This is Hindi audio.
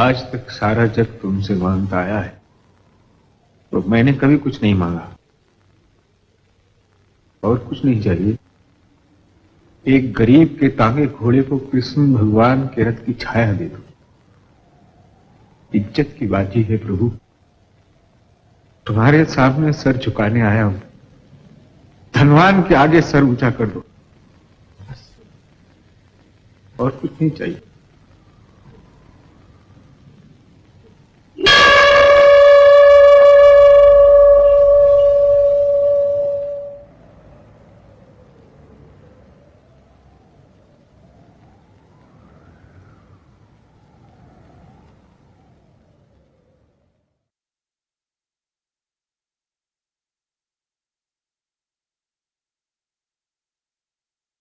आज तक सारा जग तुमसे मांगता आया है, तो मैंने कभी कुछ नहीं मांगा और कुछ नहीं चाहिए। एक गरीब के तांगे घोड़े को कृष्ण भगवान के रथ की छाया दे दो। इज्जत की बाजी है प्रभु, तुम्हारे सामने सर झुकाने आया हूं। धनवान के आगे सर ऊंचा कर दो, और कुछ नहीं चाहिए।